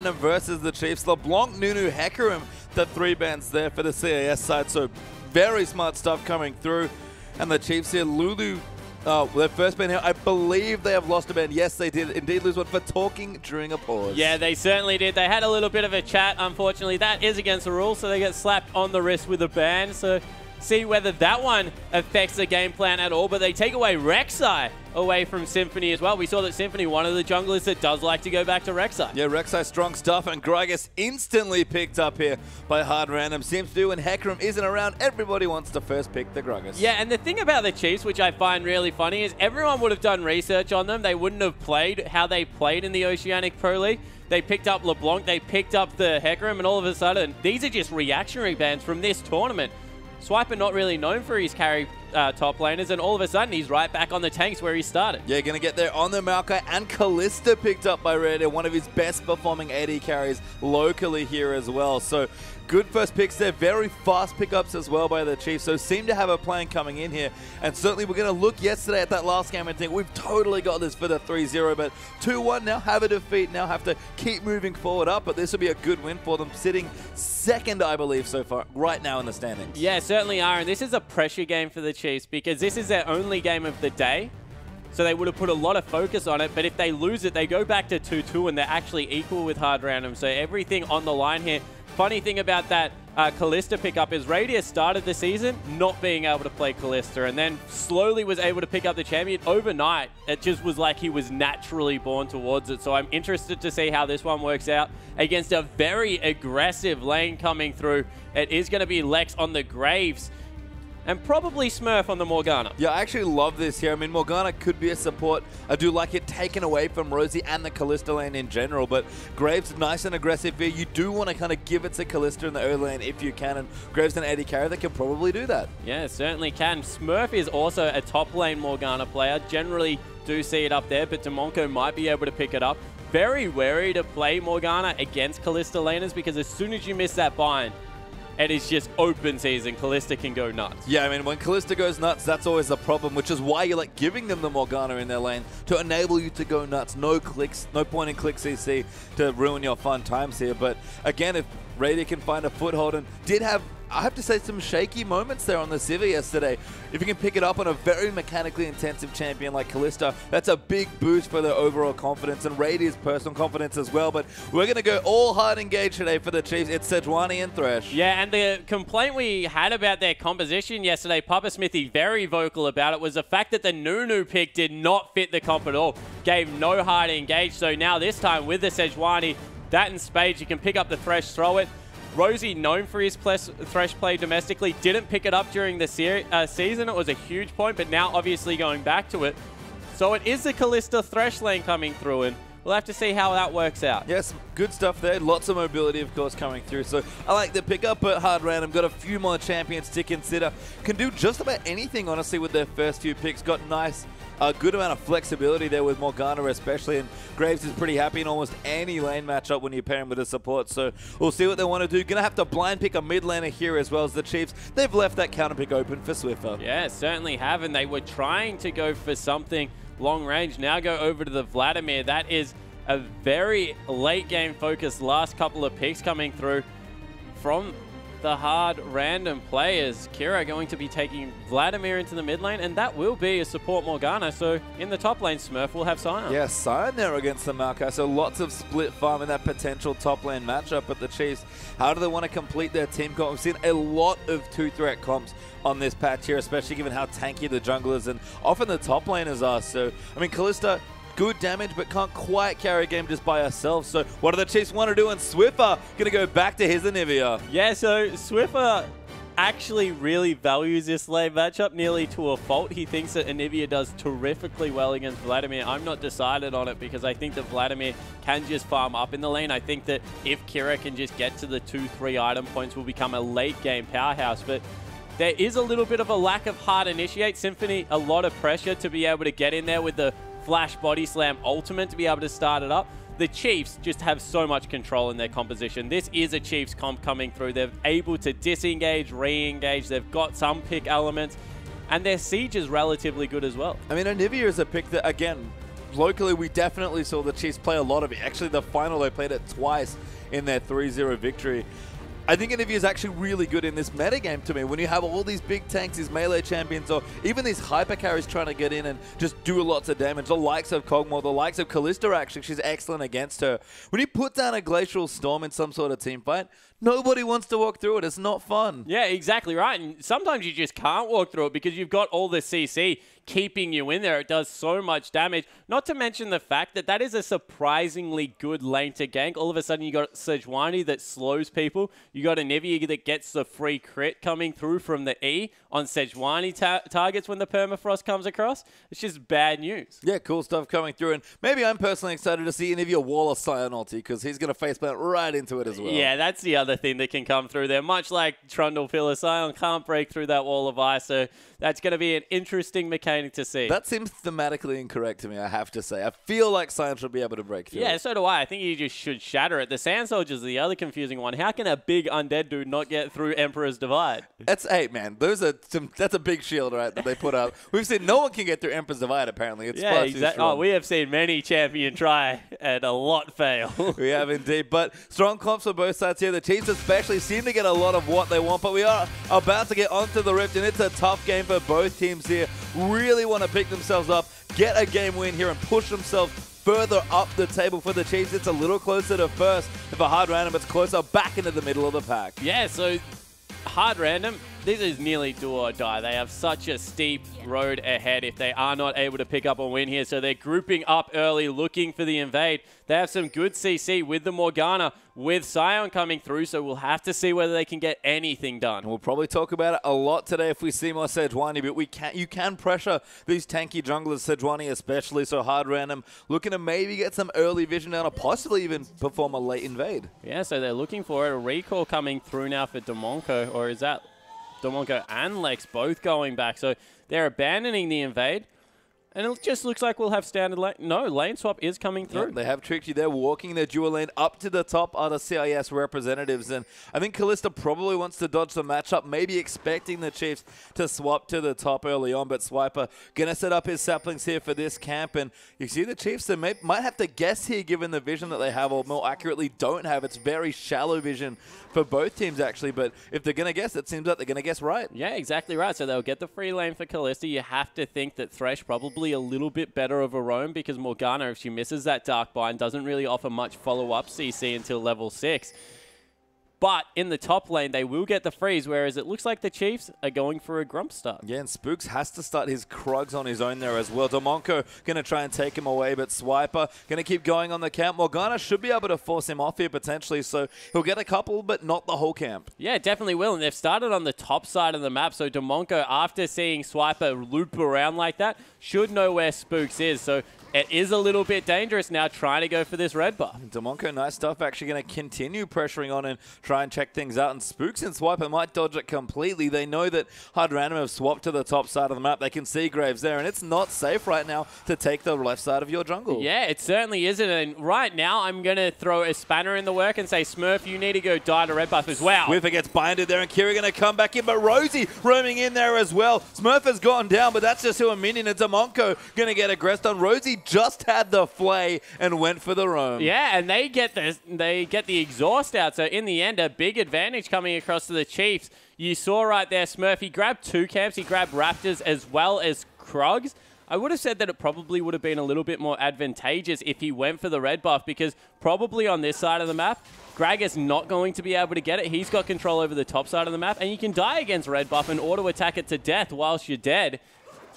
versus the Chiefs. LeBlanc, Nunu, Hecarim, the three bans there for the CAS side. So very smart stuff coming through. And the Chiefs here, Lulu, their first ban here. I believe they have lost a ban. Yes, they did indeed lose one for talking during a pause. Yeah, they certainly did. They had a little bit of a chat, unfortunately. That is against the rules, so they get slapped on the wrist with a ban. So see whether that one affects the game plan at all. But they take away Rek'Sai away from Symphony as well. We saw that Symphony, one of the junglers that does like to go back to Rek'Sai. Yeah, Rek'Sai strong stuff, and Gragas instantly picked up here by Hard Random. Seems to do when Hecarim isn't around, everybody wants to first pick the Gragas. Yeah, and the thing about the Chiefs, which I find really funny, is everyone would have done research on them. They wouldn't have played how they played in the Oceanic Pro League. They picked up LeBlanc, they picked up the Hecarim, and all of a sudden, these are just reactionary bans from this tournament. Swiper not really known for his carry top laners, and all of a sudden he's right back on the tanks where he started. Yeah, gonna get there on the Malkai, and Callista picked up by Rady, one of his best performing AD carries locally here as well. So good first picks there, very fast pickups as well by the Chiefs, so seem to have a plan coming in here. And certainly we're gonna look yesterday at that last game and think we've totally got this for the 3-0, but 2-1 now have a defeat, now have to keep moving forward up, but this will be a good win for them, sitting second, I believe, so far, right now in the standings. Yeah, certainly are, and this is a pressure game for the Chiefs because this is their only game of the day, so they would have put a lot of focus on it. But if they lose it, they go back to 2-2 and they're actually equal with Hard Random, so everything on the line here. Funny thing about that Callista pickup is Radius started the season not being able to play Callista, and then slowly was able to pick up the champion overnight. It just was like he was naturally born towards it. So I'm interested to see how this one works out against a very aggressive lane coming through. It is going to be Lex on the Graves, and probably Smurf on the Morgana. Yeah, I actually love this here. I mean, Morgana could be a support. I do like it taken away from Rosie and the Callista lane in general, but Graves nice and aggressive here. You do want to kind of give it to Callista in the early lane if you can, and Graves and AD carry that can probably do that. Yeah, certainly can. Smurf is also a top lane Morgana player. Generally do see it up there, but DeMonko might be able to pick it up. Very wary to play Morgana against Callista laners because as soon as you miss that bind, it is just open season. Callista can go nuts. Yeah, I mean, when Callista goes nuts, that's always the problem, which is why you like giving them the Morgana in their lane to enable you to go nuts. No clicks, no point and click CC to ruin your fun times here. But again, if Rady can find a foothold and did have, I have to say, some shaky moments there on the Civi yesterday. If you can pick it up on a very mechanically intensive champion like Callista, that's a big boost for their overall confidence and Rady's personal confidence as well. But we're going to go all hard engaged today for the Chiefs. It's Sejuani and Thresh. Yeah, and the complaint we had about their composition yesterday, Papa Smithy very vocal about it, was the fact that the Nunu pick did not fit the comp at all. Gave no hard engage. So now this time with the Sejuani, that in spades, you can pick up the Thresh, throw it. Rosie, known for his Thresh play domestically, didn't pick it up during the season. It was a huge point, but now obviously going back to it. So it is the Callista Thresh lane coming through, and we'll have to see how that works out. Yes, good stuff there. Lots of mobility, of course, coming through. So I like the pickup, but Hard Random got a few more champions to consider. Can do just about anything, honestly, with their first few picks. Got nice, a good amount of flexibility there with Morgana especially, and Graves is pretty happy in almost any lane matchup when you pair him with a support. So we'll see what they want to do. Gonna have to blind pick a mid laner here as well as the Chiefs. They've left that counter pick open for Swiffer. Yeah, certainly have, and they were trying to go for something long range. Now go over to the Vladimir. That is a very late game focused last couple of picks coming through from the Hard Random players. Kira going to be taking Vladimir into the mid lane, and that will be a support Morgana. So in the top lane, Smurf will have Sion. Yeah, Sion there against the Malkai. So lots of split farm in that potential top lane matchup. But the Chiefs, how do they want to complete their team comp? We've seen a lot of two threat comps on this patch here, especially given how tanky the junglers and often the top laners are. So, I mean, Callista, good damage, but can't quite carry a game just by herself. So what do the Chiefs want to do? And Swiffer going to go back to his Anivia. Yeah, so Swiffer actually really values this lane matchup nearly to a fault. He thinks that Anivia does terrifically well against Vladimir. I'm not decided on it because I think that Vladimir can just farm up in the lane. I think that if Kira can just get to the 2-3 item points, will become a late game powerhouse. But there is a little bit of a lack of hard initiate. Symphony, a lot of pressure to be able to get in there with the Flash Body Slam ultimate to be able to start it up. The Chiefs just have so much control in their composition. This is a Chiefs comp coming through. They're able to disengage, re-engage. They've got some pick elements, and their siege is relatively good as well. I mean, Anivia is a pick that, again, locally, we definitely saw the Chiefs play a lot of it. Actually, the final, they played it twice in their 3-0 victory. I think Anivia is actually really good in this metagame to me. When you have all these big tanks, these melee champions, or even these hyper carries trying to get in and just do lots of damage, the likes of Kog'Maw, the likes of Callista, actually, she's excellent against her. When you put down a Glacial Storm in some sort of team fight, nobody wants to walk through it. It's not fun. Yeah, exactly right. And sometimes you just can't walk through it because you've got all the CC keeping you in there. It does so much damage. Not to mention the fact that that is a surprisingly good lane to gank. All of a sudden, you got Sejuani that slows people. You got Anivia that gets the free crit coming through from the E on Sejuani targets when the permafrost comes across. It's just bad news. Yeah, cool stuff coming through. And maybe I'm personally excited to see Anivia wall of Sion ulti because he's going to faceplant right into it as well. Yeah, that's the other thing that can come through there. Much like Trundle Filler, Sion can't break through that wall of ice. So that's going to be an interesting mechanic to see. That seems thematically incorrect to me, I have to say. I feel like Sion should be able to break through. Yeah, so do I. I think you just should shatter it. The Sand Soldiers are the other confusing one. How can a big undead dude not get through Emperor's Divide? That's eight, man. Those are some. That's a big shield, right? That they put up. We've seen no one can get through Emperor's Divide. Apparently, it's far too strong. Oh, we have seen many champion try and a lot fail. We have indeed. But strong comps on both sides here. The Chiefs especially seem to get a lot of what they want. But we are about to get onto the Rift, and it's a tough game for both teams here. Really want to pick themselves up, get a game win here, and push themselves further up the table. For the Chiefs, it's a little closer to first. If a Hard Random, it's closer back into the middle of the pack. Yeah, so Hard Random, this is nearly do or die. They have such a steep road ahead if they are not able to pick up a win here. So they're grouping up early, looking for the invade. They have some good CC with the Morgana, with Sion coming through, so we'll have to see whether they can get anything done. We'll probably talk about it a lot today if we see more Sejuani, but you can pressure these tanky junglers, Sejuani especially, so Hard Random looking to maybe get some early vision down or possibly even perform a late invade. Yeah, so they're looking for it. A recall coming through now for Demonko, or is that Demonko and Lex both going back? So they're abandoning the invade. And it just looks like we'll have standard lane. No, lane swap is coming through. Yep, they have tricked you. They're walking their dual lane up to the top are the CIS representatives. And I think Callista probably wants to dodge the matchup, maybe expecting the Chiefs to swap to the top early on. But Swiper going to set up his saplings here for this camp. And you see the Chiefs, they might have to guess here given the vision that they have, or more accurately don't have. It's very shallow vision for both teams, actually. But if they're going to guess, it seems like they're going to guess right. Yeah, exactly right. So they'll get the free lane for Callista. You have to think that Thresh probably a little bit better of a roam because Morgana, if she misses that Dark Bind, doesn't really offer much follow-up CC until level 6. But in the top lane, they will get the freeze, whereas it looks like the Chiefs are going for a Grump start. Yeah, and Spooks has to start his Krugs on his own there as well. Demonko going to try and take him away, but Swiper going to keep going on the camp. Morgana should be able to force him off here potentially, so he'll get a couple, but not the whole camp. Yeah, definitely will, and they've started on the top side of the map, so Demonko, after seeing Swiper loop around like that, should know where Spooks is, so it is a little bit dangerous now trying to go for this red buff. Demonko, nice stuff, actually going to continue pressuring on and try and check things out. And Spooks and Swiper might dodge it completely. They know that Hard Random have swapped to the top side of the map. They can see Graves there, and it's not safe right now to take the left side of your jungle. Yeah, it certainly isn't. And right now, I'm going to throw a spanner in the work and say, Smurf, you need to go die to red buff as well. Swiffer gets binded there, and Kiri going to come back in, but Rosie roaming in there as well. Smurf has gone down, but that's just who a minion. And Demonko going to get aggressed on. Rosie just had the flay and went for the roam. Yeah, and they get the exhaust out. So in the end, a big advantage coming across to the Chiefs. You saw right there, Smurf, he grabbed two camps. He grabbed Raptors as well as Krugs. I would have said that it probably would have been a little bit more advantageous if he went for the red buff because probably on this side of the map, Gragas not going to be able to get it. He's got control over the top side of the map, and you can die against red buff and auto-attack it to death whilst you're dead.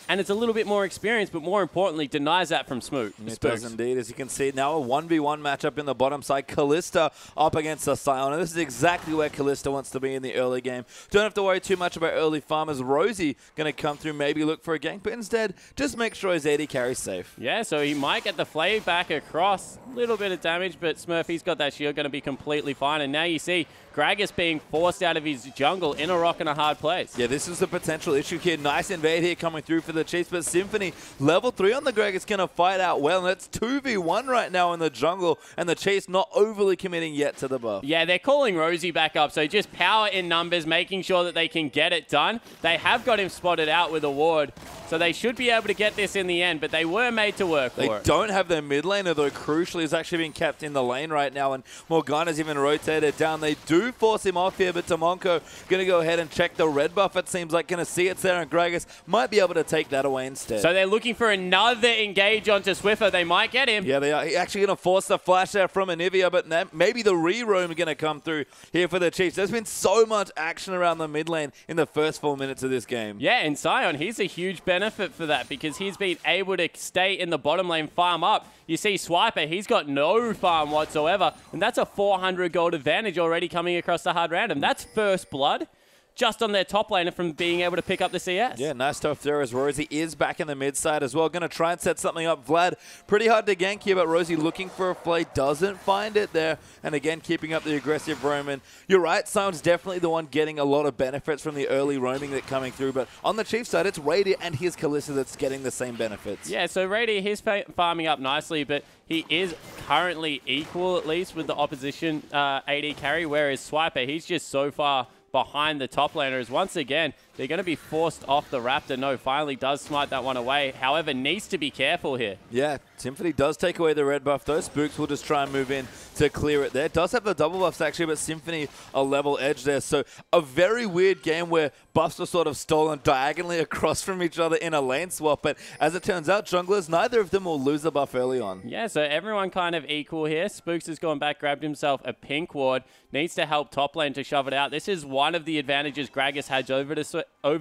And it's a little bit more experience, but more importantly, denies that from Smoot. It does indeed. As you can see, now a 1v1 matchup in the bottom side. Callista up against the Sion. And this is exactly where Callista wants to be in the early game. Don't have to worry too much about early farmers. Rosie going to come through, maybe look for a gank, but instead, just make sure his AD carries safe. Yeah, so he might get the flay back across. A little bit of damage, but Smurfy's got that shield, going to be completely fine. And now you see Gragas being forced out of his jungle in a rock and a hard place. Yeah, this is the potential issue here. Nice invade here coming through for for the Chiefs, but Symphony, level 3 on the Gragas, going to fight out well, and it's 2v1 right now in the jungle, and the Chiefs not overly committing yet to the buff. Yeah, they're calling Rosie back up, so just power in numbers, making sure that they can get it done. They have got him spotted out with a ward, so they should be able to get this in the end, but they were made to work for it. They don't have their mid laner, though, crucially, is actually being kept in the lane right now, and Morgana's even rotated down. They do force him off here, but Tamonko going to go ahead and check the red buff, it seems like. Going to see it's there, and Gragas might be able to take that away instead. So they're looking for another engage onto Swiffer. They might get him. Yeah, they are. He's actually going to force the flash out from Anivia, but maybe the re-roam going to come through here for the Chiefs. There's been so much action around the mid lane in the first 4 minutes of this game. Yeah, and Sion, he's a huge benefit for that because he's been able to stay in the bottom lane, farm up. You see Swiper, he's got no farm whatsoever, and that's a 400 gold advantage already coming across the hard random. That's first blood just on their top laner from being able to pick up the CS. Yeah, nice stuff there as Rosie is back in the mid side as well. Going to try and set something up. Vlad, pretty hard to gank here, but Rosie looking for a play. Doesn't find it there. And again, keeping up the aggressive roaming. You're right, Sion's definitely the one getting a lot of benefits from the early roaming that's coming through. But on the Chiefs side, it's Rady and his Callista that's getting the same benefits. Yeah, so Rady, he's farming up nicely, but he is currently equal, at least, with the opposition AD carry, whereas Swiper, he's just so far behind the top laners. Once again, they're going to be forced off the Raptor. No, finally does smite that one away. However, needs to be careful here. Yeah, Symphony does take away the red buff. Those Spooks will just try and move in to clear it there. Does have the double buffs actually, but Symphony a level edge there. So a very weird game where buffs are sort of stolen diagonally across from each other in a lane swap. But as it turns out, junglers, neither of them will lose the buff early on. Yeah, so everyone kind of equal here. Spooks has gone back, grabbed himself a pink ward. Needs to help top lane to shove it out. This is one of the advantages Gragas had over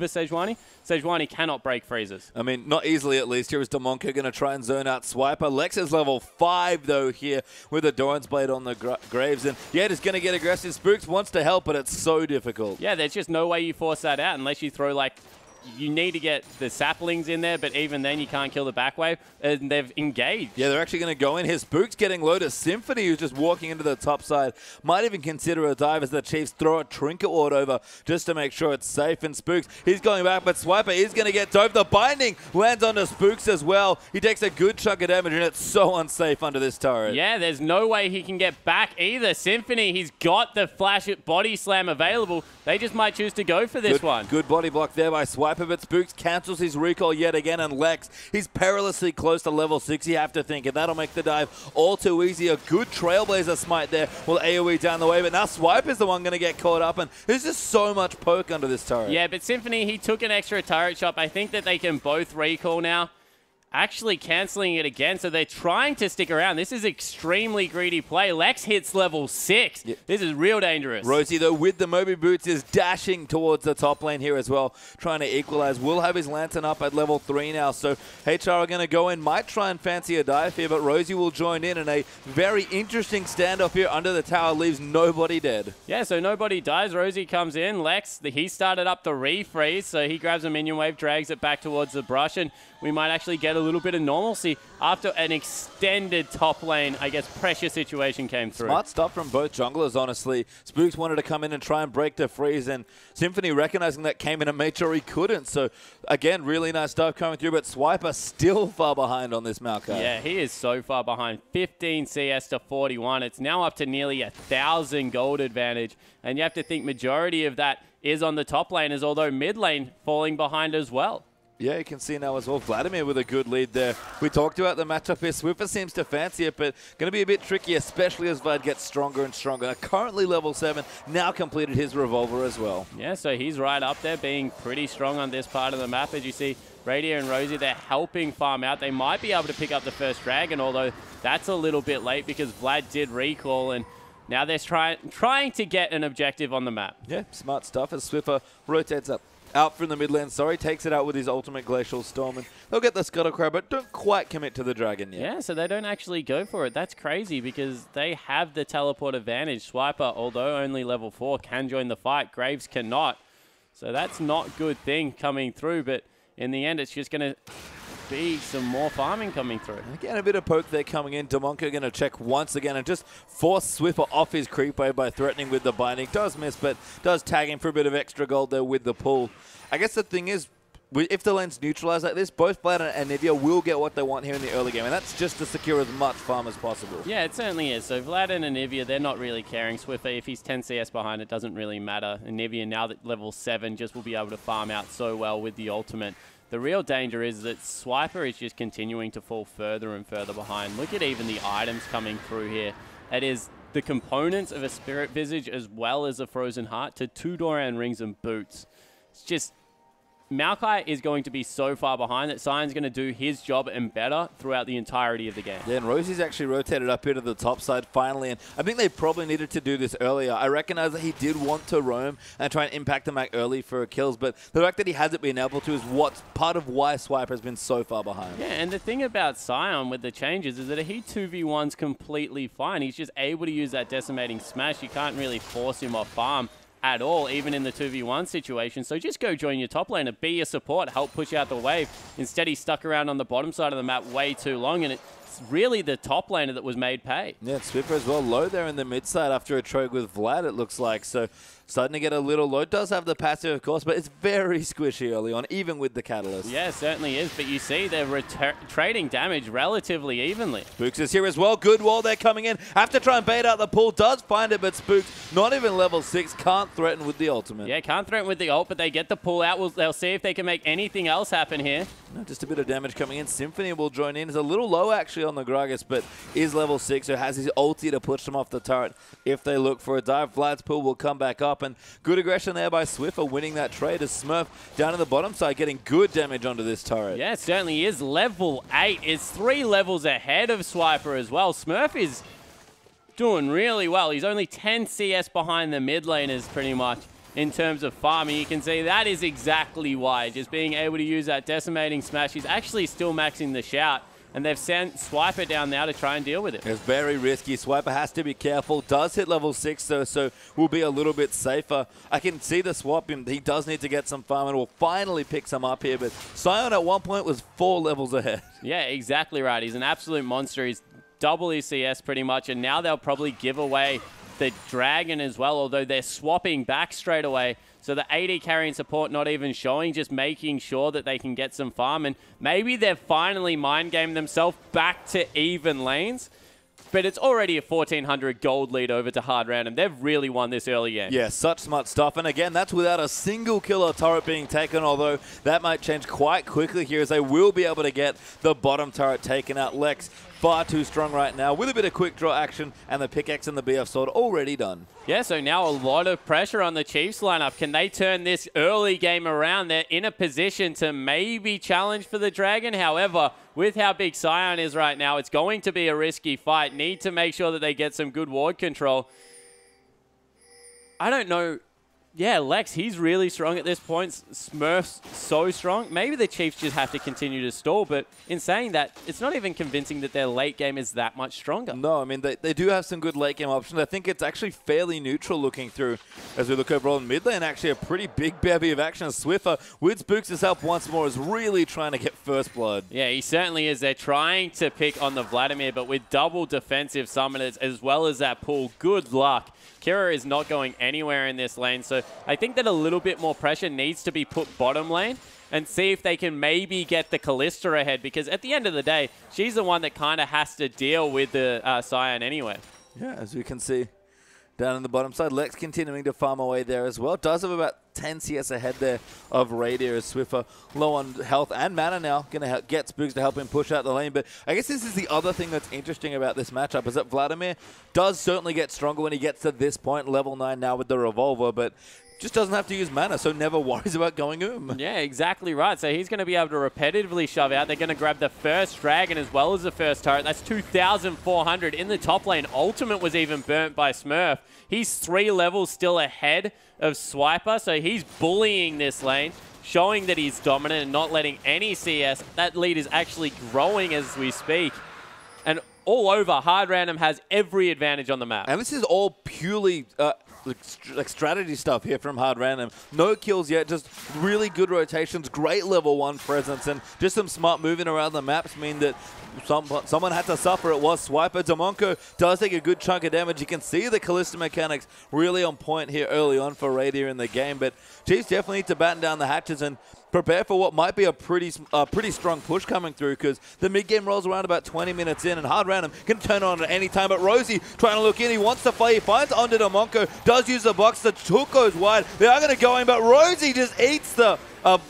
Sejuani. Sejuani cannot break freezes. I mean, not easily at least. Here is Domonka going to try and zone out Swiper. Lex is level 5 though here with a Doran's Blade on the Graves. And yeah, just going to get aggressive. Spooks wants to help, but it's so difficult. Yeah, there's just no way you force that out unless you throw like... You need to get the saplings in there, but even then you can't kill the back wave, and they've engaged. Yeah, they're actually going to go in. His Spook's getting low to Symphony, who's just walking into the top side. Might even consider a dive as the Chiefs throw a Trinket Ward over just to make sure it's safe. And Spooks, he's going back, but Swiper is going to get dove. The binding lands onto Spooks as well. He takes a good chunk of damage, and it's so unsafe under this turret. Yeah, there's no way he can get back either. Symphony, he's got the Flash Body Slam available. They just might choose to go for this one. Good body block there by Swiper. But Spooks cancels his recall yet again, and Lex, he's perilously close to level 6, you have to think, and that'll make the dive all too easy. A good Trailblazer smite there will AoE down the way, but now Swipe is the one going to get caught up, and there's just so much poke under this turret. Yeah, but Symphony, he took an extra turret shot. I think that they can both recall now, actually cancelling it again, so they're trying to stick around. This is extremely greedy play. Lex hits level 6. Yep. This is real dangerous. Rosie, though, with the Moby Boots, is dashing towards the top lane here as well, trying to equalize. Will have his Lantern up at level 3 now, so HR are going to go in. Might try and fancy a dive here, but Rosie will join in a very interesting standoff here under the tower. Leaves nobody dead. Yeah, so nobody dies. Rosie comes in. Lex, he started up the refreeze, so he grabs a minion wave, drags it back towards the brush, and we might actually get a little bit of normalcy after an extended top lane, I guess, pressure situation came through. Smart stuff from both junglers, honestly. Spooks wanted to come in and try and break the freeze, and Symphony, recognizing that, came in and made sure he couldn't. So, again, really nice stuff coming through, but Swiper still far behind on this Malkai. Yeah, he is so far behind. 15 CS to 41. It's now up to nearly 1,000 gold advantage, and you have to think majority of that is on the top laners, although mid lane falling behind as well. Yeah, you can see now as well, Vladimir with a good lead there. We talked about the matchup here. Swiffer seems to fancy it, but going to be a bit tricky, especially as Vlad gets stronger and stronger. Currently level 7, now completed his revolver as well. Yeah, so he's right up there, being pretty strong on this part of the map. As you see, Radiant and Rosie, they're helping farm out. They might be able to pick up the first dragon, although that's a little bit late because Vlad did recall, and now they're trying to get an objective on the map. Yeah, smart stuff as Swiffer rotates up. Out from the mid lane, sorry, takes it out with his ultimate Glacial Storm, and they'll get the Scuttle Crab, but don't quite commit to the dragon yet. Yeah, so they don't actually go for it. That's crazy because they have the teleport advantage. Swiper, although only level 4, can join the fight. Graves cannot. So that's not a good thing coming through, but in the end, it's just going to be some more farming coming through. Again, a bit of poke there coming in. Domonko going to check once again and just force Swiffer off his creep wave by threatening with the binding. Does miss, but does tag him for a bit of extra gold there with the pull. I guess the thing is, if the lane's neutralized like this, both Vlad and Anivia will get what they want here in the early game, and that's just to secure as much farm as possible. Yeah, it certainly is. So Vlad and Anivia, they're not really caring. Swiffer, if he's 10 CS behind, it doesn't really matter. Anivia, now that level 7, just will be able to farm out so well with the ultimate. The real danger is that Swiper is just continuing to fall further and further behind. Look at even the items coming through here. It is the components of a Spirit Visage as well as a Frozen Heart to 2 Doran Rings and Boots. It's just... Malkai is going to be so far behind that Sion's going to do his job and better throughout the entirety of the game. Yeah, and Rosie's actually rotated up here to the top side finally, and I think they probably needed to do this earlier. I recognize that he did want to roam and try and impact the map early for kills, but the fact that he hasn't been able to is what's part of why Swiper has been so far behind. Yeah, and the thing about Sion with the changes is that he 2v1's completely fine. He's just able to use that decimating smash. You can't really force him off farm at all, even in the 2v1 situation. So just go join your top laner, be your support, help push out the wave. Instead, he's stuck around on the bottom side of the map way too long, and it's really the top laner that was made pay. Yeah, Swiper as well, low there in the mid side after a trade with Vlad, it looks like. So starting to get a little low. Does have the passive, of course, but it's very squishy early on, even with the catalyst. Yeah, certainly is, but you see they're trading damage relatively evenly. Spooks is here as well. Good wall there coming in. Have to try and bait out the pool. Does find it, but Spooks, not even level 6, can't threaten with the ultimate. Yeah, can't threaten with the ult, but they get the pool out. They'll see if they can make anything else happen here. No, just a bit of damage coming in. Symphony will join in. It's a little low, actually, on the Gragas, but is level 6, so has his ulti to push them off the turret if they look for a dive. Vlad's pool will come back up, and good aggression there by Swiffer winning that trade as Smurf down in the bottom side getting good damage onto this turret. Yeah, it certainly is. Level 8 is 3 levels ahead of Swiper as well. Smurf is doing really well. He's only 10 CS behind the mid laners pretty much in terms of farming. You can see that is exactly why. Just being able to use that decimating smash. He's actually still maxing the shout, and they've sent Swiper down now to try and deal with it. It's very risky. Swiper has to be careful. Does hit level 6 though, so will be a little bit safer. I can see the swap. He does need to get some farm and will finally pick some up here, but Sion at one point was 4 levels ahead. Yeah, exactly right. He's an absolute monster. He's double ECS pretty much, and now they'll probably give away the dragon as well, although they're swapping back straight away. So the AD carrying support not even showing, just making sure that they can get some farm. And maybe they've finally mind gamed themselves back to even lanes. But it's already a 1,400 gold lead over to Hard Random. They've really won this early game. Yeah, such smart stuff. And again, that's without a single killer turret being taken, although that might change quite quickly here as they will be able to get the bottom turret taken out. Lex, far too strong right now with a bit of quick draw action, and the pickaxe and the BF sword already done. Yeah, so now a lot of pressure on the Chiefs lineup. Can they turn this early game around? They're in a position to maybe challenge for the dragon. However, with how big Sion is right now, it's going to be a risky fight. Need to make sure that they get some good ward control. I don't know. Yeah, Lex, he's really strong at this point. Smurf's so strong. Maybe the Chiefs just have to continue to stall, but in saying that, it's not even convincing that their late game is that much stronger. No, I mean, they do have some good late game options. I think it's actually fairly neutral looking through as we look overall in mid lane. Actually, a pretty big bevy of action. Swiffer, with Spooks is up once more, is really trying to get first blood. Yeah, he certainly is. They're trying to pick on the Vladimir, but with double defensive summoners as well as that pull, good luck. Kira is not going anywhere in this lane, so I think that a little bit more pressure needs to be put bottom lane and see if they can maybe get the Callista ahead, because at the end of the day, she's the one that kind of has to deal with the Sion anyway. Yeah, as you can see down in the bottom side, Lex continuing to farm away there as well. Does have about 10 CS ahead there of Rady as Swiffer low on health and mana now. Going to get Spooks to help him push out the lane. But I guess this is the other thing that's interesting about this matchup is that Vladimir does certainly get stronger when he gets to this point, level 9 now with the revolver, but just doesn't have to use mana, so never worries about going Yeah, exactly right. So he's going to be able to repetitively shove out. They're going to grab the first dragon as well as the first turret. That's 2,400 in the top lane. Ultimate was even burnt by Smurf. He's 3 levels still ahead of Swiper, so he's bullying this lane, showing that he's dominant and not letting any CS. That lead is actually growing as we speak. And all over, Hard Random has every advantage on the map. And this is all purely... like strategy stuff here from Hard Random. No kills yet, just really good rotations, great level 1 presence, and just some smart moving around the maps mean that someone had to suffer. It was Swiper. Domonko does take a good chunk of damage. You can see the Callista mechanics really on point here early on for Radier in the game, but Chiefs definitely need to batten down the hatches and prepare for what might be a pretty strong push coming through, because the mid-game rolls around about 20 minutes in, and Hard Random can turn on at any time. But Rosie trying to look in. He wants to play. He finds onto Monko, does use the box. The hook goes wide. They are going to go in, but Rosie just eats the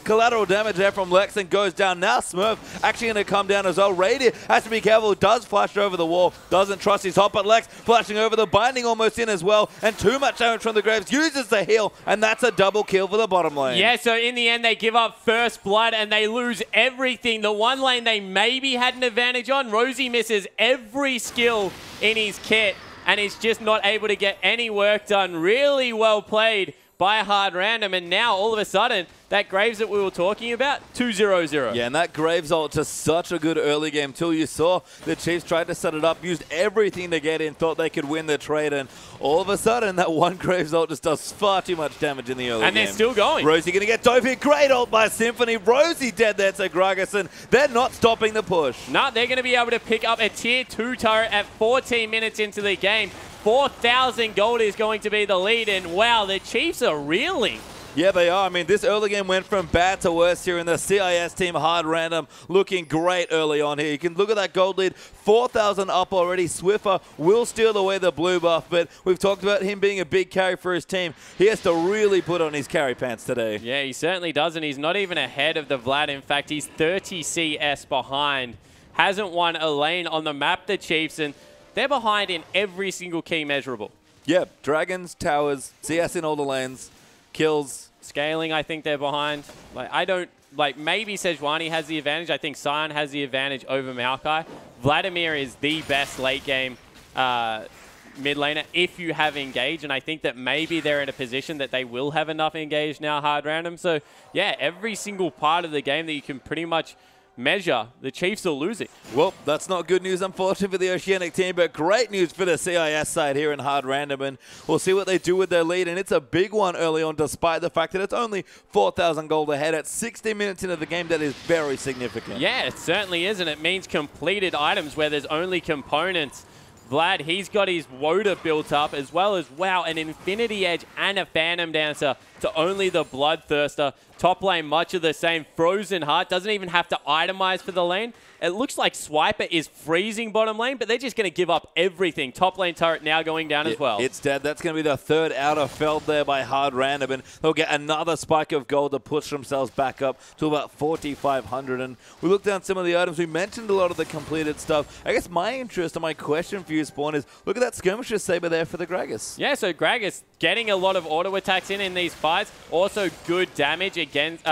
collateral damage there from Lex and goes down. Now Smurf actually going to come down as well. Rady has to be careful. Does flash over the wall. Doesn't trust his hop, but Lex flashing over the binding almost in as well. And too much damage from the Graves. Uses the heal, and that's a double kill for the bottom lane. Yeah, so in the end, they give up first blood and they lose everything. The one lane they maybe had an advantage on, Rosie misses every skill in his kit, and he's just not able to get any work done. Really well played by Hard Random, and now all of a sudden, that Graves that we were talking about, 2-0-0. Yeah, and that Graves ult just such a good early game till you saw the Chiefs tried to set it up, used everything to get in, thought they could win the trade, and all of a sudden, that one Graves ult just does far too much damage in the early game. And they're still going. Rosie going to get dove here. Great ult by Symphony. Rosie dead there to Gragas, and they're not stopping the push. No, they're going to be able to pick up a tier 2 turret at 14 minutes into the game. 4,000 gold is going to be the lead, and wow, the Chiefs are reeling. Yeah, they are. I mean, this early game went from bad to worse here in the CIS team. Hard Random looking great early on here. You can look at that gold lead, 4,000 up already. Swiffer will steal away the blue buff, but we've talked about him being a big carry for his team. He has to really put on his carry pants today. Yeah, he certainly does, and he's not even ahead of the Vlad. In fact, he's 30 CS behind. Hasn't won a lane on the map, the Chiefs, and they're behind in every single key measurable. Yeah, dragons, towers, CS in all the lanes, kills. Scaling, I think they're behind. Like, I don't, like, maybe Sejuani has the advantage. I think Sion has the advantage over Malkai. Vladimir is the best late game mid laner if you have engage, and I think that maybe they're in a position that they will have enough engage now, Hard Random. So, yeah, every single part of the game that you can pretty much measure, the Chiefs are losing. Well, that's not good news, unfortunately, for the Oceanic team, but great news for the CIS side here in Hard Random, and we'll see what they do with their lead, and it's a big one early on, despite the fact that it's only 4,000 gold ahead at 60 minutes into the game. That is very significant. Yeah, it certainly is, and it means completed items where there's only components. Vlad, he's got his Woda built up, as well as, wow, an Infinity Edge and a Phantom Dancer to only the Bloodthirster. Top lane, much of the same. Frozen Heart doesn't even have to itemize for the lane. It looks like Swiper is freezing bottom lane, but they're just going to give up everything. Top lane turret now going down as well. It's dead. That's going to be the third outer felled there by Hard Random, and they'll get another spike of gold to push themselves back up to about 4,500. And we looked down some of the items. We mentioned a lot of the completed stuff. I guess my interest and my question for you, Spawn, is look at that Skirmisher Saber there for the Gragas. Yeah, so Gragas getting a lot of auto attacks in these fights. Also good damage against,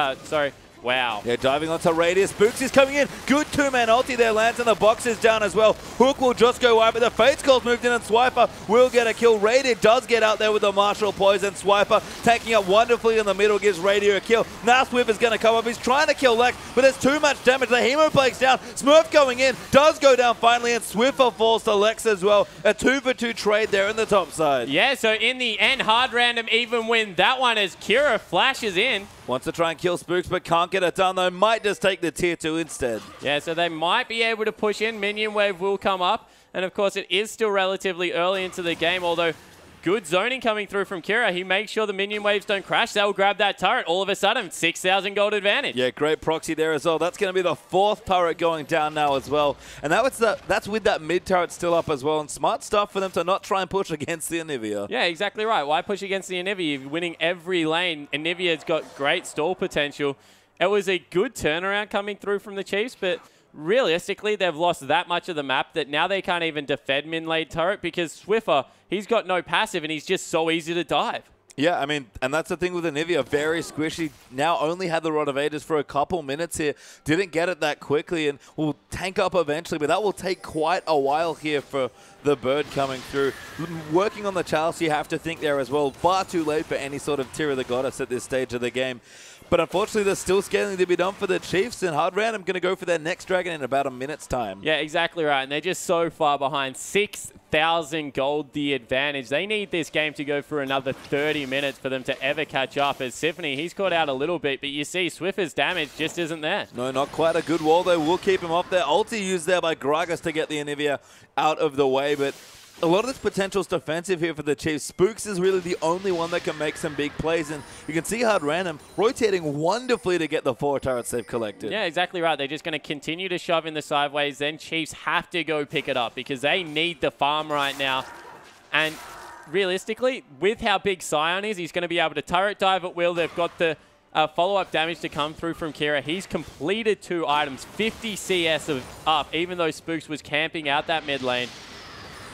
wow. They're diving onto Radius. Books is coming in. Good two-man ulti there. Lands and the box is down as well. Hook will just go wide, but the Fates Call's moved in, and Swiper will get a kill. Rady does get out there with the Martial Poison. Swiper tanking up wonderfully in the middle, gives Rady a kill. Now Swift is going to come up. He's trying to kill Lex, but there's too much damage. The Hemo Plague's down. Smurf going in. Does go down finally, and Swiffer falls to Lex as well. A 2-for-2 trade there in the top side. Yeah, so in the end, Hard Random even win that one as Kira flashes in. Wants to try and kill Spooks, but can't get it done, though. Might just take the tier 2 instead. Yeah, so they might be able to push in. Minion wave will come up. And, of course, it is still relatively early into the game, although good zoning coming through from Kira. He makes sure the minion waves don't crash. They'll grab that turret. All of a sudden, 6,000 gold advantage. Yeah, great proxy there as well. That's going to be the fourth turret going down now as well. And that's with that mid turret still up as well. And smart stuff for them to not try and push against the Anivia. Yeah, exactly right. Why push against the Anivia? You're winning every lane. Anivia's got great stall potential. It was a good turnaround coming through from the Chiefs, but realistically, they've lost that much of the map that now they can't even defend mid lane turret because Swiffer, he's got no passive and he's just so easy to dive. Yeah, I mean, and that's the thing with Anivia, very squishy. Now only had the Rod of Ages for a couple minutes here. Didn't get it that quickly and will tank up eventually, but that will take quite a while here for the bird coming through. Working on the Chalice, you have to think there as well. Far too late for any sort of Tear of the Goddess at this stage of the game. But unfortunately, there's still scaling to be done for the Chiefs, and Hard Random going to go for their next dragon in about a minute's time. Yeah, exactly right, and they're just so far behind. 6,000 gold the advantage. They need this game to go for another 30 minutes for them to ever catch up. As Symphony, he's caught out a little bit, but you see Swiffer's damage just isn't there. No, not quite a good wall, though. We'll keep him off there. Ulti used there by Gragas to get the Anivia out of the way, but a lot of this potential is defensive here for the Chiefs. Spooks is really the only one that can make some big plays, and you can see Hard Random rotating wonderfully to get the four turrets they've collected. Yeah, exactly right. They're just going to continue to shove in the sideways, then Chiefs have to go pick it up because they need the farm right now. And realistically, with how big Sion is, he's going to be able to turret dive at will. They've got the follow-up damage to come through from Kira. He's completed 2 items, 50 CS up, even though Spooks was camping out that mid lane.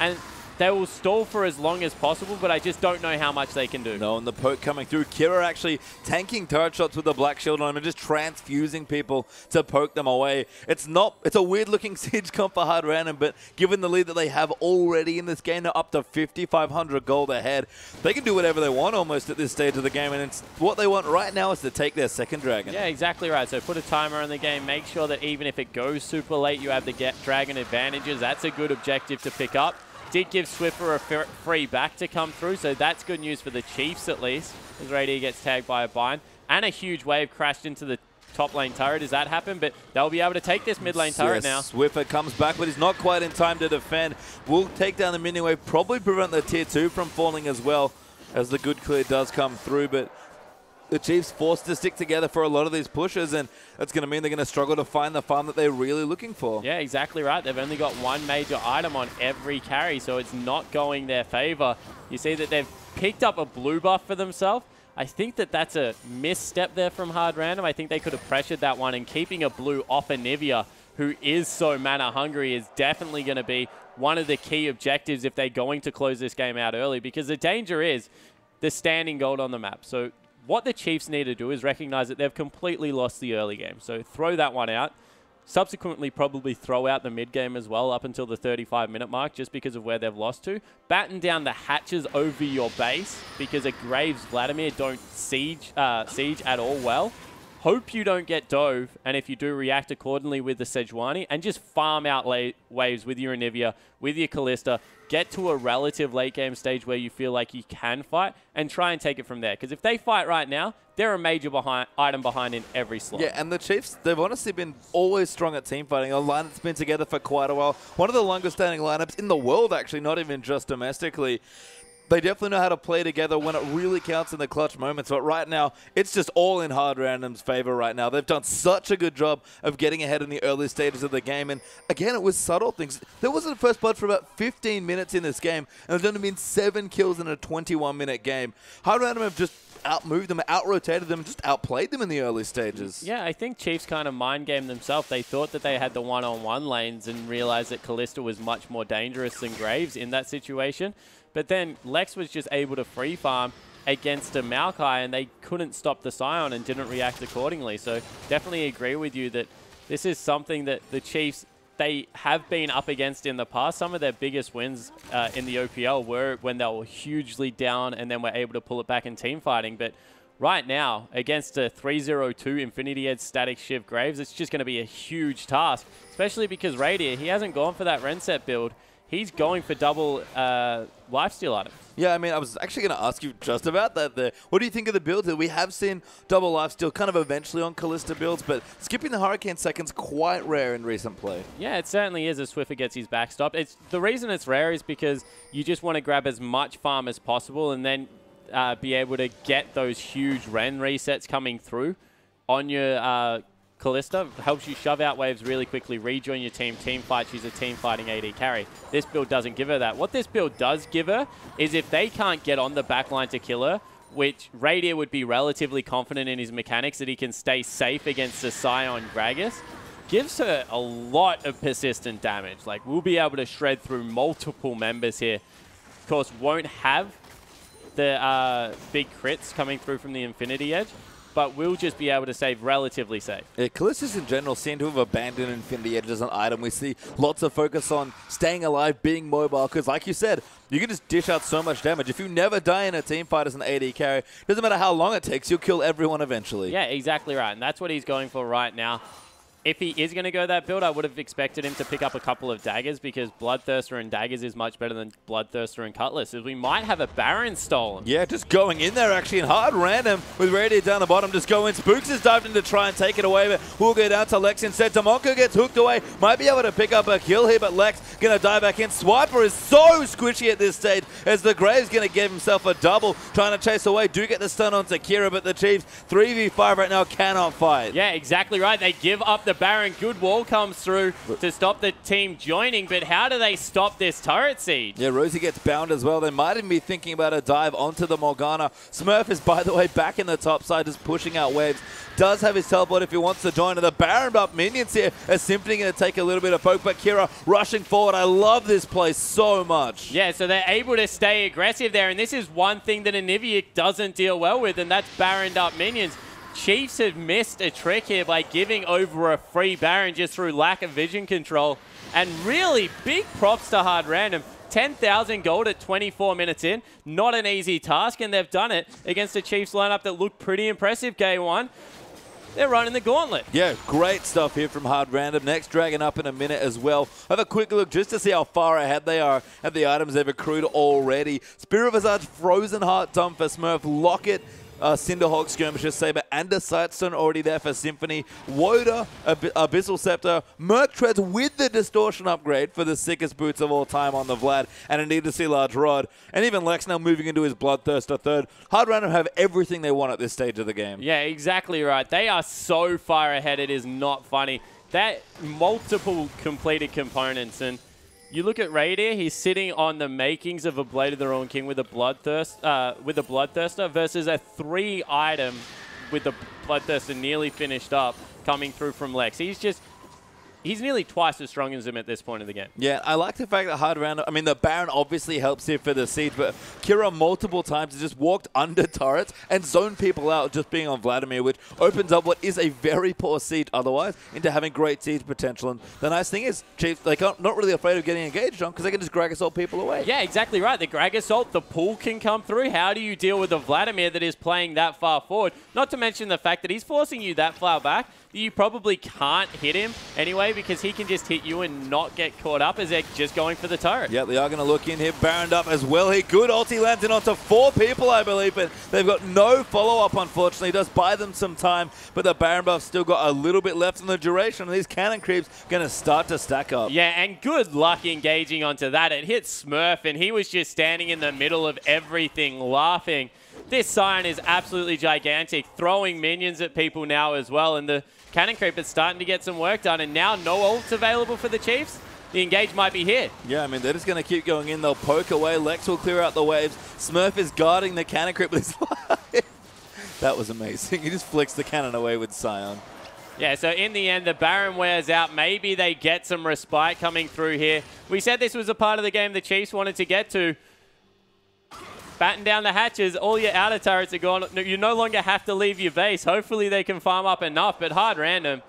And they will stall for as long as possible, but I just don't know how much they can do. No, and the poke coming through. Kira actually tanking turret shots with the black shield on him and just transfusing people to poke them away. It's a weird-looking siege comp for Hard Random, but given the lead that they have already in this game, they're up to 5,500 gold ahead. They can do whatever they want almost at this stage of the game, and it's what they want right now is to take their second dragon. Yeah, exactly right. So put a timer on the game. Make sure that even if it goes super late, you have the dragon advantages. That's a good objective to pick up. Did give Swiper a free back to come through, so that's good news for the Chiefs at least, as Rady gets tagged by a bind. And a huge wave crashed into the top lane turret as that happened, but they'll be able to take this mid lane turret now. Swiper comes back, but he's not quite in time to defend. Will take down the minion wave, probably prevent the tier 2 from falling as well, as the good clear does come through, but the Chiefs forced to stick together for a lot of these pushes, and that's going to mean they're going to struggle to find the farm that they're really looking for. Yeah, exactly right. They've only got one major item on every carry, so it's not going their favor. You see that they've picked up a blue buff for themselves. I think that that's a misstep there from Hard Random. I think they could have pressured that one, and keeping a blue off Anivia, who is so mana hungry, is definitely going to be one of the key objectives if they're going to close this game out early, because the danger is the standing gold on the map. So what the Chiefs need to do is recognize that they've completely lost the early game. So throw that one out. Subsequently, probably throw out the mid game as well up until the 35-minute mark just because of where they've lost to. Batten down the hatches over your base because it Graves Vladimir don't siege at all well. Hope you don't get dove, and if you do, react accordingly with the Sejuani and just farm out waves with your Anivia, with your Callista. Get to a relative late game stage where you feel like you can fight and try and take it from there. Because if they fight right now, they're a major item behind in every slot. Yeah, and the Chiefs, they've honestly been always strong at teamfighting. A line that's been together for quite a while. One of the longest standing lineups in the world, actually, not even just domestically. They definitely know how to play together when it really counts in the clutch moments, but right now, it's just all in Hard Random's favor right now. They've done such a good job of getting ahead in the early stages of the game, and again, it was subtle things. There wasn't a first blood for about 15 minutes in this game, and there's only been 7 kills in a 21-minute game. Hard Random have just outmoved them, outrotated them, just outplayed them in the early stages. Yeah, I think Chiefs kind of mind game themselves. They thought that they had the one-on-one lanes and realized that Callista was much more dangerous than Graves in that situation. But then Lex was just able to free farm against a Malkai, and they couldn't stop the Sion and didn't react accordingly. So definitely agree with you that this is something that the Chiefs, they have been up against in the past. Some of their biggest wins in the OPL were when they were hugely down and then were able to pull it back in team fighting. But right now, against a 3-0-2 Infinity Edge Static Shift Graves, it's just going to be a huge task, especially because Radius, he hasn't gone for that Renset build. He's going for double lifesteal items. Yeah, I mean, I was actually going to ask you just about that there. What do you think of the build here? We have seen double lifesteal kind of eventually on Callista builds, but skipping the Hurricane second's quite rare in recent play. Yeah, it certainly is as Swiffer gets his backstop. The reason it's rare is because you just want to grab as much farm as possible and then be able to get those huge Ren resets coming through on your Callista. Helps you shove out waves really quickly, rejoin your team, team fight, she's a team fighting AD carry. This build doesn't give her that. What this build does give her is if they can't get on the backline to kill her, which Radius would be relatively confident in his mechanics that he can stay safe against the Sion Gragas, gives her a lot of persistent damage. Like, we'll be able to shred through multiple members here. Of course, won't have the big crits coming through from the Infinity Edge, but we'll just be able to save relatively safe. Yeah, Callista's in general seem to have abandoned Infinity Edge as an item. We see lots of focus on staying alive, being mobile, because like you said, you can just dish out so much damage. If you never die in a team fight as an AD carry, doesn't matter how long it takes, you'll kill everyone eventually. Yeah, exactly right, and that's what he's going for right now. If he is going to go that build, I would have expected him to pick up a couple of daggers because Bloodthirster and daggers is much better than Bloodthirster and Cutlass. We might have a Baron stolen. Yeah, just going in there actually in hard random with Rady down the bottom. Just go in. Spooks is dived in to try and take it away, but we'll go down to Lex instead. Tamonko gets hooked away. Might be able to pick up a kill here, but Lex going to dive back in. Swiper is so squishy at this stage as the Graves going to give himself a double, trying to chase away. Do get the stun on Zakira, but the Chiefs 3v5 right now cannot fight. Yeah, exactly right. They give up the Baron. Good wall comes through to stop the team joining, but how do they stop this turret siege? Yeah, Rosie gets bound as well. They might even be thinking about a dive onto the Morgana. Smurf is, by the way, back in the top side, just pushing out waves. Does have his teleport if he wants to join. And the Baron up minions here are simply going to take a little bit of poke, but Kira rushing forward. I love this play so much. Yeah, so they're able to stay aggressive there, and this is one thing that Anivia doesn't deal well with, and that's Baroned up minions. Chiefs have missed a trick here by giving over a free Baron just through lack of vision control. And really big props to Hard Random. 10,000 gold at 24 minutes in. Not an easy task, and they've done it against a Chiefs lineup that looked pretty impressive game one. They're running the gauntlet. Yeah, great stuff here from Hard Random. Next Dragon up in a minute as well. Have a quick look just to see how far ahead they are at the items they've accrued already. Spirit Visage, Frozen Heart, done for Smurf, Locket, Cinderhawk, Skirmisher, Saber, and a Sightstone already there for Symphony. Woda, Abyssal Scepter, Merc Treads with the Distortion upgrade for the sickest boots of all time on the Vlad, and a Need to See Large Rod, and even Lex now moving into his Bloodthirster third. Hard Random have everything they want at this stage of the game. Yeah, exactly right. They are so far ahead, it is not funny. That multiple completed components, and you look at Radius, he's sitting on the makings of a Blade of the Ruined King with a Bloodthirster versus a three item with the Bloodthirster nearly finished up coming through from Lex. He's nearly twice as strong as him at this point of the game. Yeah, I like the fact that Hard Random, I mean, the Baron obviously helps here for the siege, but Kira multiple times has just walked under turrets and zoned people out just being on Vladimir, which opens up what is a very poor siege otherwise into having great siege potential. And the nice thing is, Chiefs, they're not really afraid of getting engaged on because they can just Gragas ult people away. Yeah, exactly right. The Gragas ult, the pull can come through. How do you deal with a Vladimir that is playing that far forward? Not to mention the fact that he's forcing you that far back. You probably can't hit him anyway because he can just hit you and not get caught up as they're just going for the turret. Yeah, they are going to look in here. Baroned up as well here. Good ulti lands in onto four people, I believe, but they've got no follow-up, unfortunately. It does buy them some time, but the Baron buff's still got a little bit left in the duration, and these cannon creeps going to start to stack up. Yeah, and good luck engaging onto that. It hit Smurf, and he was just standing in the middle of everything laughing. This Sion is absolutely gigantic, throwing minions at people now as well, and the cannon creep is starting to get some work done, and now no ults available for the Chiefs. The engage might be here. Yeah, I mean, they're just going to keep going in. They'll poke away. Lex will clear out the waves. Smurf is guarding the cannon creep with his life. That was amazing. He just flicks the cannon away with Sion. Yeah, so in the end, the Baron wears out. Maybe they get some respite coming through here. We said this was a part of the game the Chiefs wanted to get to. Batten down the hatches, all your outer turrets are gone. You no longer have to leave your base. Hopefully they can farm up enough, but Hard Random,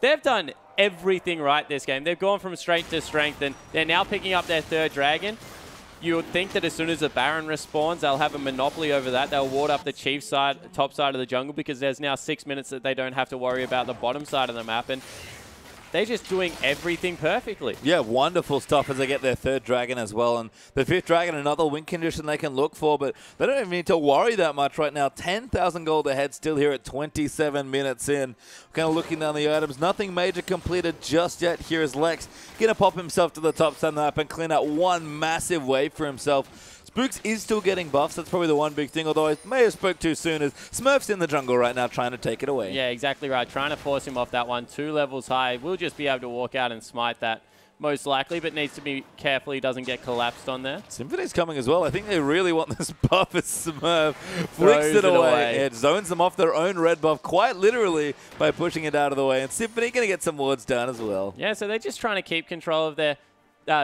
they've done everything right this game. They've gone from strength to strength, and they're now picking up their third dragon. You would think that as soon as the Baron respawns, they'll have a monopoly over that. They'll ward up the Chiefs side, top side of the jungle, because there's now 6 minutes that they don't have to worry about the bottom side of the map. And they're just doing everything perfectly. Yeah, wonderful stuff as they get their third dragon as well. And the fifth dragon, another win condition they can look for, but they don't even need to worry that much right now. 10,000 gold ahead still here at 27 minutes in. Kind of looking down the items. Nothing major completed just yet. Here is Lex. Going to pop himself to the top side up and clean out one massive wave for himself. Spooks is still getting buffs. That's probably the one big thing, although I may have spoke too soon as Smurf's in the jungle right now trying to take it away. Yeah, exactly right. Trying to force him off that one. 2 levels high. We'll just be able to walk out and smite that most likely, but needs to be careful he doesn't get collapsed on there. Symphony's coming as well. I think they really want this buff as Smurf. Flicks it away. It zones them off their own red buff quite literally by pushing it out of the way. And Symphony going to get some wards down as well. Yeah, so they're just trying to keep control of their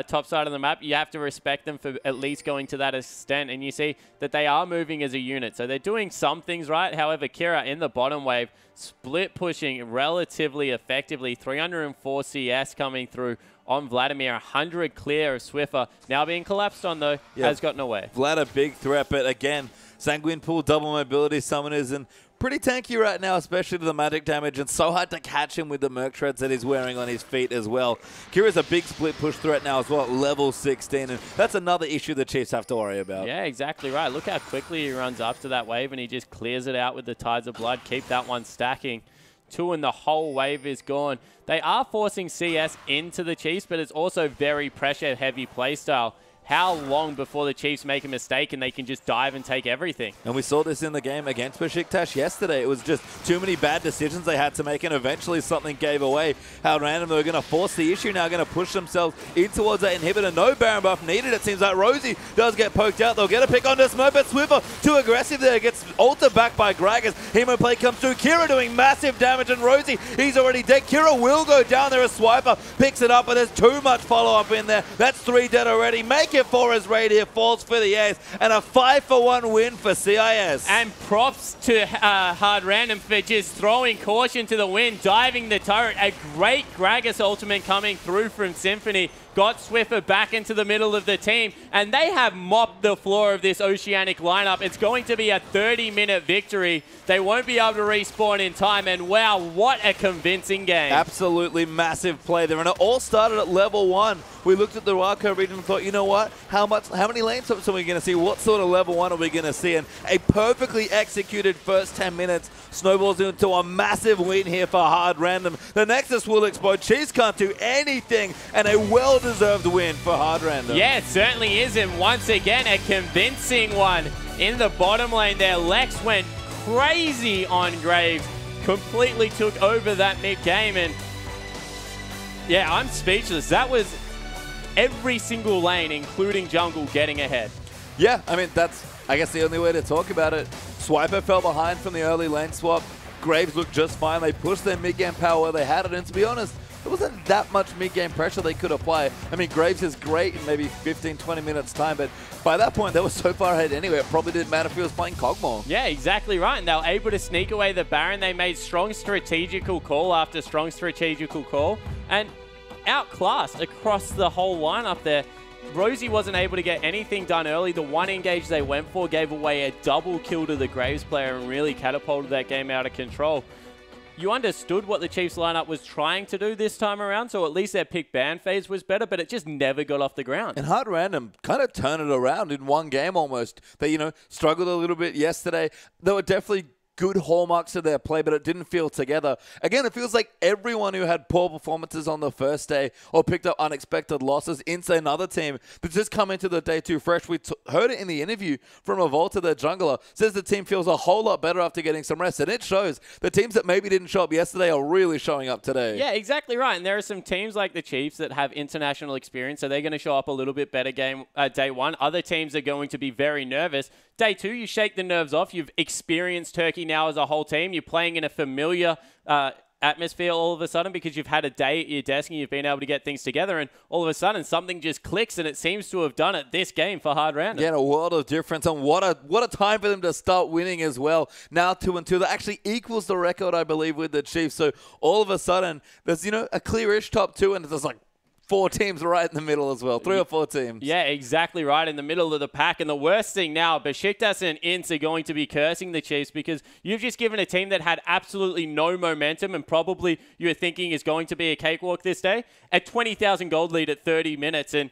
top side of the map. You have to respect them for at least going to that extent, and you see that they are moving as a unit, so they're doing some things right. However, Kira in the bottom wave, split pushing relatively effectively. 304 CS coming through on Vladimir, 100 clear of Swiffer. Now being collapsed on, though, has gotten away. Vlad a big threat, but again, Sanguine Pool, double mobility summoners, and pretty tanky right now, especially to the magic damage, and so hard to catch him with the Merc Treads that he's wearing on his feet as well. Kira's a big split push threat now as well at level 16, and that's another issue the Chiefs have to worry about. Yeah, exactly right. Look how quickly he runs up to that wave, and he just clears it out with the Tides of Blood. Keep that one stacking. Two and the whole wave is gone. They are forcing CS into the Chiefs, but it's also very pressure-heavy playstyle. How long before the Chiefs make a mistake and they can just dive and take everything? And we saw this in the game against Beşiktaş yesterday. It was just too many bad decisions they had to make, and eventually something gave away. How random they were going to force the issue now, going to push themselves in towards that inhibitor. No Baron buff needed. It seems like Rosie does get poked out. They'll get a pick on this Smurf, but Swiper too aggressive there. Gets ulted back by Gragas. Hemo play comes through. Kira doing massive damage, and Rosie, he's already dead. Kira will go down there. A Swiper picks it up, but there's too much follow-up in there. That's three dead already. Make for his raid here, falls for the ace, and a 5-for-1 win for CIS. And props to Hard Random for just throwing caution to the wind, diving the turret. A great Gragas ultimate coming through from Symphony. Got Swiffer back into the middle of the team, and they have mopped the floor of this Oceanic lineup. It's going to be a 30-minute victory. They won't be able to respawn in time, and wow, what a convincing game. Absolutely massive play there, and it all started at level 1. We looked at the Wildcard region and thought, you know what, how many lane swaps are we going to see? What sort of level 1 are we going to see? And a perfectly executed first 10 minutes snowballs into a massive win here for Hard Random. The Nexus will explode. Chiefs can't do anything, and a well deserved win for Hard Random. Yeah, it certainly is, and once again, a convincing one. In the bottom lane there, Lex went crazy on Graves, completely took over that mid-game, and yeah, I'm speechless. That was every single lane, including jungle, getting ahead. Yeah, I mean, that's, I guess, the only way to talk about it. Swiper fell behind from the early lane swap. Graves looked just fine. They pushed their mid-game power where they had it, and to be honest, there wasn't that much mid-game pressure they could apply. I mean, Graves is great in maybe 15, 20 minutes' time, but by that point, they were so far ahead anyway, it probably didn't matter if he was playing Cogmore. Yeah, exactly right, and they were able to sneak away the Baron. They made strong strategical call after strong strategical call, and outclassed across the whole lineup there. Rosie wasn't able to get anything done early. The one engage they went for gave away a double kill to the Graves player and really catapulted that game out of control. You understood what the Chiefs lineup was trying to do this time around, so at least their pick ban phase was better, but it just never got off the ground. And Hard Random kind of turned it around in one game almost. They, you know, struggled a little bit yesterday. They were definitely good hallmarks of their play, but it didn't feel together. Again, it feels like everyone who had poor performances on the first day or picked up unexpected losses into another team that just come into the day too fresh. We heard it in the interview from Revolta, the jungler, says the team feels a whole lot better after getting some rest, and it shows. The teams that maybe didn't show up yesterday are really showing up today. Yeah, exactly right, and there are some teams like the Chiefs that have international experience, so they're going to show up a little bit better day one. Other teams are going to be very nervous. Day two, you shake the nerves off. You've experienced Turkey now as a whole team. You're playing in a familiar atmosphere all of a sudden because you've had a day at your desk and you've been able to get things together, and all of a sudden something just clicks, and it seems to have done it this game for Hard Random. Yeah, a world of difference, and what a time for them to start winning as well. Now 2-2, that actually equals the record, I believe, with the Chiefs. So all of a sudden there's, you know, a clearish top two, and it's just like four teams right in the middle as well. Three or four teams. Yeah, exactly right in the middle of the pack. And the worst thing now, Beşiktaş and Ince are going to be cursing the Chiefs because you've just given a team that had absolutely no momentum and probably you were thinking is going to be a cakewalk this day a 20,000 gold lead at 30 minutes. And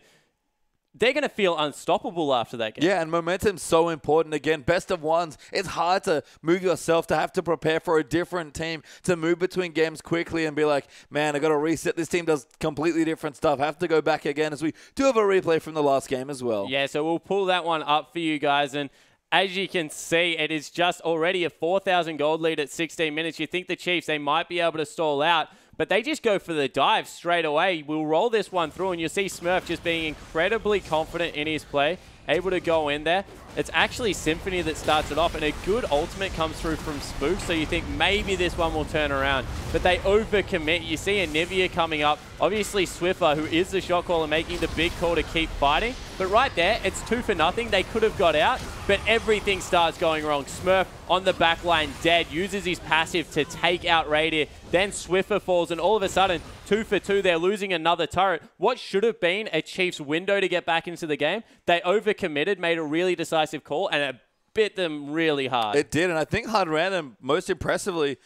they're going to feel unstoppable after that game. Yeah, and momentum's so important. Again, best of ones. It's hard to move yourself, to have to prepare for a different team, to move between games quickly and be like, man, I got to reset. This team does completely different stuff. I have to go back again, as we do have a replay from the last game as well. Yeah, so we'll pull that one up for you guys. And as you can see, it is just already a 4,000 gold lead at 16 minutes. You think the Chiefs, they might be able to stall out, but they just go for the dive straight away. We'll roll this one through, and you'll see Smurf just being incredibly confident in his play, able to go in there. It's actually Symphony that starts it off, and a good ultimate comes through from Spook, so you think maybe this one will turn around. But they overcommit. You see Anivia coming up. Obviously Swiffer, who is the shot caller, making the big call to keep fighting. But right there, it's 2 for nothing. They could have got out, but everything starts going wrong. Smurf on the back line, dead, uses his passive to take out Rady. Then Swiffer falls, and all of a sudden, 2 for 2, they're losing another turret. What should have been a Chiefs window to get back into the game, they overcommitted, made a really decisive call, and a bit them really hard. It did, and I think Hard Random, most impressively,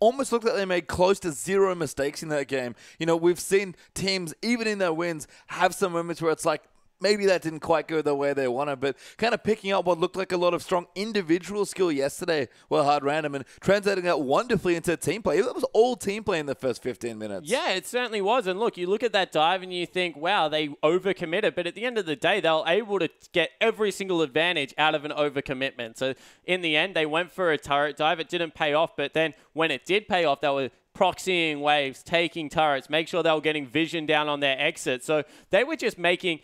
almost looked like they made close to zero mistakes in that game. You know, we've seen teams, even in their wins, have some moments where it's like, maybe that didn't quite go the way they wanted, but kind of picking up what looked like a lot of strong individual skill yesterday were Hard Random and translating that wonderfully into team play. That was all team play in the first 15 minutes. Yeah, it certainly was. And look, you look at that dive and you think, wow, they overcommitted. But at the end of the day, they were able to get every single advantage out of an overcommitment. So in the end, they went for a turret dive. It didn't pay off. But then when it did pay off, they were proxying waves, taking turrets, make sure they were getting vision down on their exit. So they were just making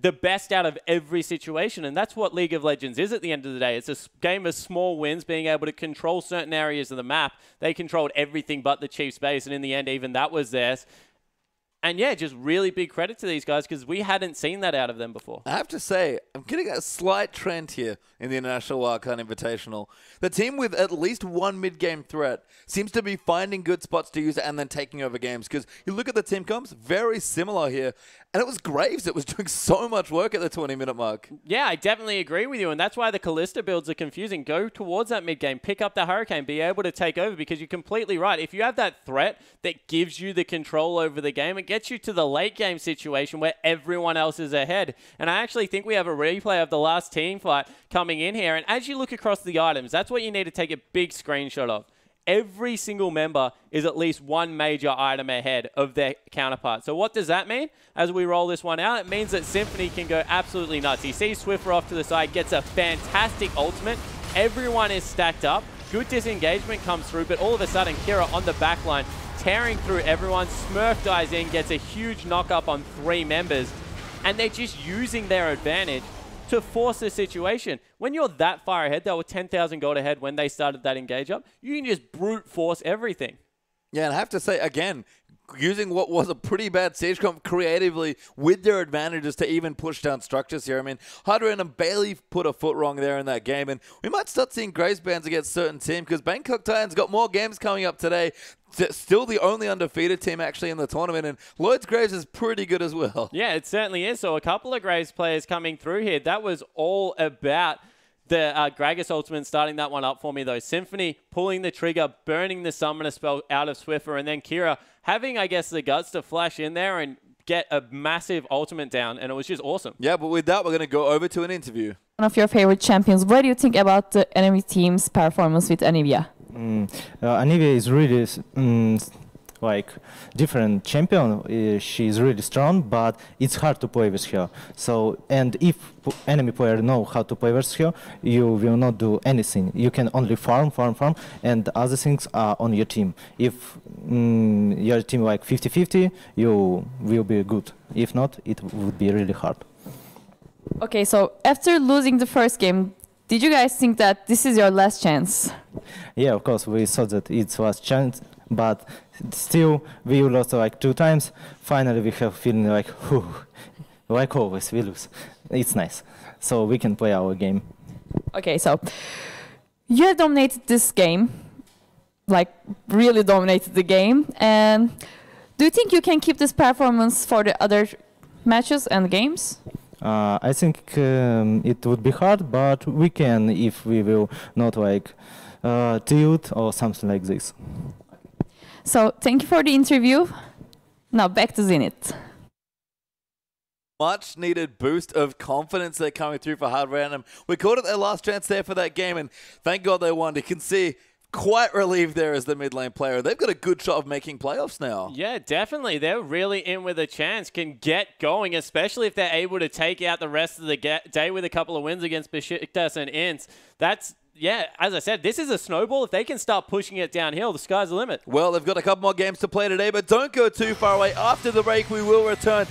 the best out of every situation, and that's what League of Legends is at the end of the day. It's a game of small wins, being able to control certain areas of the map. They controlled everything but the Chiefs base, and in the end, even that was theirs. And yeah, just really big credit to these guys because we hadn't seen that out of them before. I have to say, I'm getting a slight trend here in the International Wildcard Invitational. The team with at least one mid-game threat seems to be finding good spots to use and then taking over games, because you look at the team comps, very similar here. And it was Graves that was doing so much work at the 20-minute mark. Yeah, I definitely agree with you. And that's why the Callista builds are confusing. Go towards that mid-game, pick up the Hurricane, be able to take over, because you're completely right. If you have that threat that gives you the control over the game, it gets you to the late game situation where everyone else is ahead. And I actually think we have a replay of the last team fight coming in here. And as you look across the items, that's what you need to take a big screenshot of. Every single member is at least one major item ahead of their counterpart. So what does that mean? As we roll this one out, it means that Symphony can go absolutely nuts. He sees Swiper off to the side, gets a fantastic ultimate. Everyone is stacked up. Good disengagement comes through, but all of a sudden, Kira on the backline, tearing through everyone. Smurf dives in, gets a huge knock-up on three members, and they're just using their advantage to force the situation. When you're that far ahead, they were 10,000 gold ahead when they started that engage up, you can just brute force everything. Yeah, and I have to say, again, using what was a pretty bad siege comp creatively with their advantages to even push down structures here. I mean, Hard Random barely put a foot wrong there in that game, and we might start seeing Graves bans against certain teams, because Bangkok Titans got more games coming up today. Still the only undefeated team actually in the tournament, and Lloyd's Graves is pretty good as well. Yeah, it certainly is. So a couple of Graves players coming through here. That was all about the Gragas ultimate starting that one up for me, though. Symphony pulling the trigger, burning the summoner spell out of Swiffer, and then Kira having, I guess, the guts to flash in there and get a massive ultimate down, and it was just awesome. Yeah, but with that, we're going to go over to an interview. One of your favorite champions, what do you think about the enemy team's performance with Anivia? Anivia is really like different champion. She's really strong, but it's hard to play with her. So, and if enemy player know how to play with her, you will not do anything. You can only farm, and other things are on your team. If your team like 50-50, you will be good. If not, it would be really hard. Okay, so after losing the first game, did you guys think that this is your last chance? Yeah, of course, we thought that it's last chance, but still, we lost like 2 times. Finally, we have feeling like, whew, like always, we lose. It's nice. So we can play our game. Okay, so you have dominated this game, like really dominated the game. And do you think you can keep this performance for the other matches and games? I think it would be hard, but we can if we will not like tilt or something like this. So, thank you for the interview. Now, back to Zenit. Much needed boost of confidence they're coming through for Hard Random. We called it their last chance there for that game, and thank God they won. You can see quite relieved there as the mid lane player. They've got a good shot of making playoffs now. Yeah, definitely. They're really in with a chance, can get going, especially if they're able to take out the rest of the day with a couple of wins against Beşiktaş and Ints. That's, yeah, as I said, this is a snowball. If they can start pushing it downhill, the sky's the limit. Well, they've got a couple more games to play today, but don't go too far away. After the break, we will return.